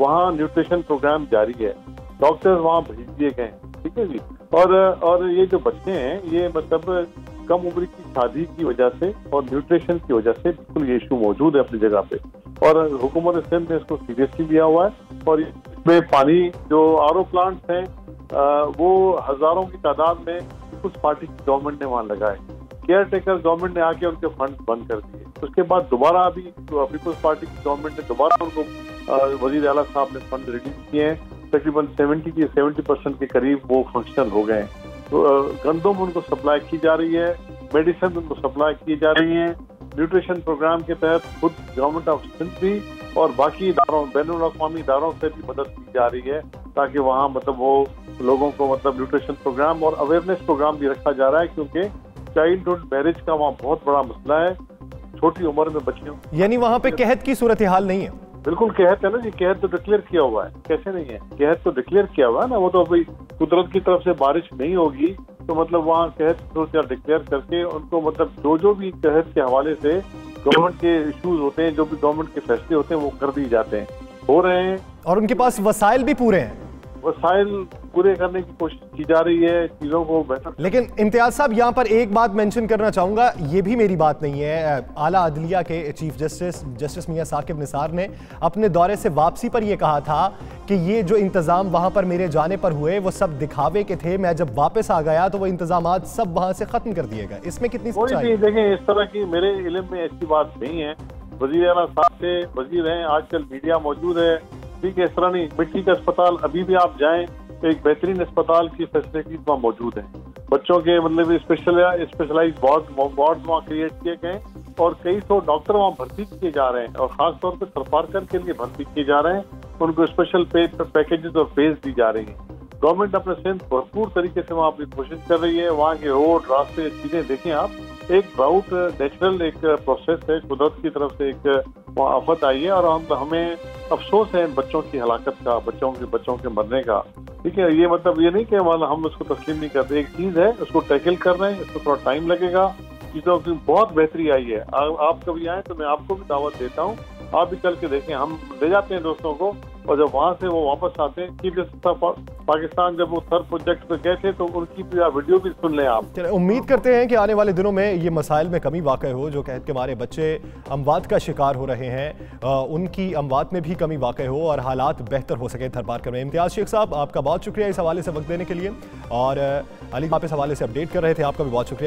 वहाँ nutrition programme जारी है, डॉक्टर्स वहाँ भेज दिए गए हैं, ठीक है जी। और ये जो बच्चे हैं ये मतलब कम उम्र की शादी की वजह से और न्यूट्रिशन की वजह से बिल्कुल ये इशू मौजूद है अपनी जगह पे, और हुकूमत सिंध ने इसको सीरियसली लिया हुआ है। और इसमें पानी जो आर ओ प्लांट्स हैं वो हजारों की तादाद में कुछ पार्टी की गवर्नमेंट ने वहाँ लगाए, केयर टेकर गवर्नमेंट ने आके उनके फंड बंद कर दिए। उसके बाद दोबारा अभी पीपल्स पार्टी की गवर्नमेंट ने दोबारा उनको वजीर आला साहब ने फंड रिलीज किए हैं, तकरीबन 70% के करीब वो फंक्शनल हो गए हैं। तो गंदम उनको सप्लाई की जा रही है, मेडिसिन उनको सप्लाई की जा रही है, न्यूट्रिशन प्रोग्राम के तहत खुद गवर्नमेंट ऑफ सिंध भी और बाकी इदारों बैनुल अक़वामी इदारों से भी मदद की जा रही है ताकि वहाँ मतलब वो लोगों को मतलब न्यूट्रिशन प्रोग्राम और अवेयरनेस प्रोग्राम भी रखा जा रहा है, क्योंकि चाइल्डहुड मैरिज का वहाँ बहुत बड़ा मसला है, छोटी उम्र में बच्चियों। यानी वहाँ पे कहत की सूरत हाल नहीं है? बिल्कुल कहत है ना जी, कहत तो डिक्लेयर किया हुआ है, कैसे नहीं है, कहत तो डिक्लेयर किया हुआ है ना। वो तो अभी कुदरत की तरफ से बारिश नहीं होगी तो मतलब वहाँ कहत सूरत डिक्लेयर करके उनको मतलब जो भी कहत के हवाले से गवर्नमेंट के इश्यूज होते हैं, जो भी गवर्नमेंट के फैसले होते हैं वो कर दिए जाते हैं, हो रहे हैं। और उनके पास वसाइल भी पूरे हैं, वसाइल पूरे करने की कोशिश की जा रही है चीज़ों को बेहतर। लेकिन इम्तियाज साहब यहाँ पर एक बात मेंशन करना चाहूँगा, ये भी मेरी बात नहीं है, आला अदलिया के चीफ जस्टिस मियां साकिब निसार ने अपने दौरे से वापसी पर यह कहा था कि ये जो इंतज़ाम वहाँ पर मेरे जाने पर हुए वो सब दिखावे के थे, मैं जब वापस आ गया तो वो इंतजाम सब वहाँ से ख़त्म कर दिए गए। इसमें कितनी सच्चाई? देखें, इस तरह की मेरे इल्म में ऐसी बात नहीं है, वज़ीर आला साहब से वज़ीर हैं, आजकल मीडिया मौजूद है, ठीक है, इस तरह नहीं। मिट्टी का अस्पताल अभी भी आप जाएं तो एक बेहतरीन अस्पताल की फैसिलिटीज वहाँ मौजूद है, बच्चों के मतलब स्पेशलाइज वार्ड वहाँ क्रिएट किए गए और कई सौ डॉक्टर वहाँ भर्ती किए जा रहे हैं और खासतौर पर थरपारकर के लिए भर्ती किए जा रहे हैं, उनको स्पेशल पैकेजेस और पेज दी जा रही है। गवर्नमेंट अपने सिंध भरपूर तरीके से वहाँ अपनी कोशिश कर रही है, वहाँ के रोड रास्ते चीज़ें देखें आप, एक ब्राउट नेचुरल एक प्रोसेस है, कुदरत की तरफ से एक वहाँ आफत आई है और हमें अफसोस है बच्चों की हलाकत का, बच्चों के मरने का, ठीक है। ये मतलब ये नहीं कि हम उसको तस्लीम नहीं करते, एक चीज़ है उसको टैकल कर रहे हैं, इसको थोड़ा टाइम लगेगा, चीज़ों की बहुत बेहतरी आई है। आप कभी आएँ तो मैं आपको भी दावत देता हूँ, आप भी चल के देखें, हम ले जाते हैं दोस्तों को, और जब वहाँ से वो वापस आते हैं चीफ जस्टिस पाकिस्तान जब वो थर प्रोजेक्ट पे गए थे तो उनकी वीडियो भी सुन लें आप। उम्मीद करते हैं कि आने वाले दिनों में ये मसाइल में कमी वाक़ई हो, जो कहत के मारे बच्चे अमवात का शिकार हो रहे हैं, उनकी अमवात में भी कमी वाक़ई हो और हालात बेहतर हो सके थरपारकर में। इम्तियाज़ शेख साहब आपका बहुत शुक्रिया इस हवाले से वक्त देने के लिए, और अली आप इस हवाले से अपडेट कर रहे थे, आपका भी बहुत शुक्रिया।